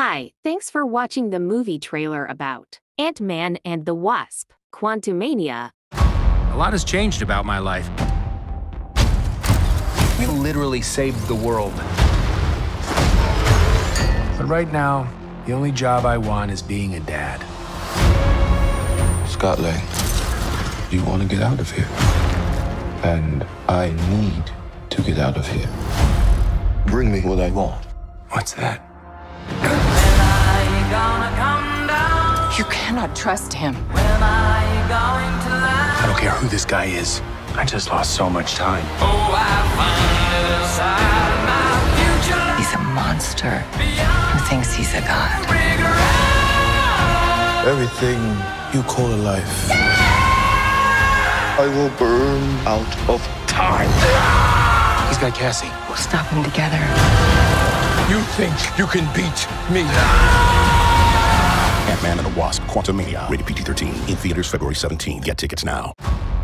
Hi, thanks for watching the movie trailer about Ant-Man and the Wasp, Quantumania. A lot has changed about my life. We literally saved the world. But right now, the only job I want is being a dad. Scott Lang, you want to get out of here. And I need to get out of here. Bring me what I want. What's that? You cannot trust him. I don't care who this guy is. I just lost so much time. He's a monster who thinks he's a god. Everything you call a life, I will burn out of time. He's got Cassie. We'll stop him together. You think you can beat me? Ant-Man and the Wasp, Quantumania, rated PG-13, in theaters February 17. Get tickets now.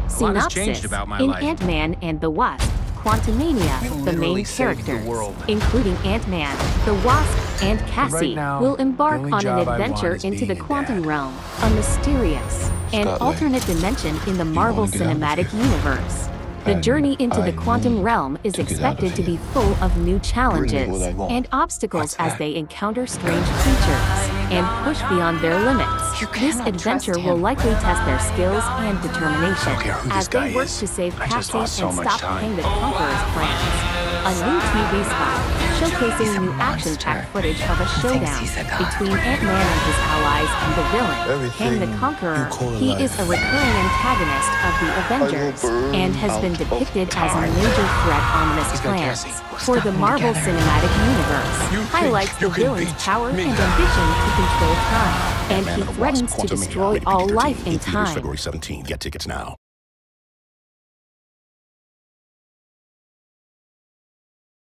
Synopsis: in Ant-Man and the Wasp, Quantumania, the main characters, including Ant-Man, the Wasp, and Cassie, will embark on an adventure into the Quantum Realm, a mysterious and alternate dimension in the Marvel Cinematic Universe. The journey into the Quantum Realm is expected to be full of new challenges and obstacles as they encounter strange creatures and push beyond their limits. This adventure will likely test their skills and determination as they work to save Cassie and stop Kang the Conqueror's plans. A new TV spot showcasing new action-packed footage of a showdown between Ant-Man and his allies and the villain, Kang the Conqueror. He is a recurring antagonist of the Avengers and has been depicted as a major threat on this planet. For the Marvel Cinematic Universe, highlights the villain's power and ambition to control time, and he threatens to destroy all life in time. February 17. Get tickets now.